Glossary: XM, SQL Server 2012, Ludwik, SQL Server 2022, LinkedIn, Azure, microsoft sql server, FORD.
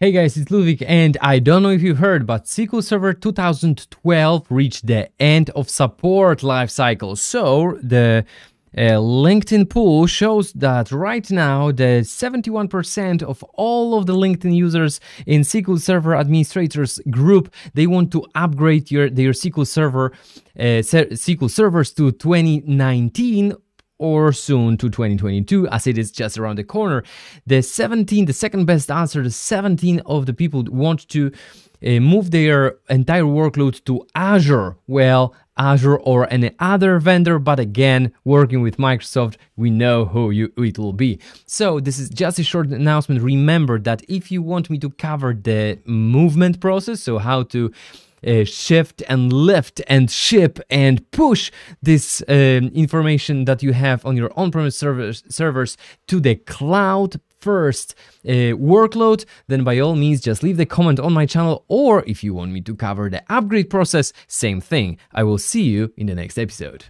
Hey guys, it's Ludwik, and I don't know if you've heard, but SQL Server 2012 reached the end of support lifecycle. So the LinkedIn poll shows that right now the 71% of all of the LinkedIn users in SQL Server administrators group, they want to upgrade their SQL servers to 2019 or soon to 2022, as it is just around the corner. The second best answer, the 17 of the people want to move their entire workload to Azure. Well, Azure or any other vendor, but again, working with Microsoft, we know who it will be. So this is just a short announcement. Remember that if you want me to cover the movement process, so how to shift and lift and ship and push this information that you have on your on-premise servers to the cloud first workload, then by all means just leave the comment on my channel, or if you want me to cover the upgrade process, same thing. I will see you in the next episode.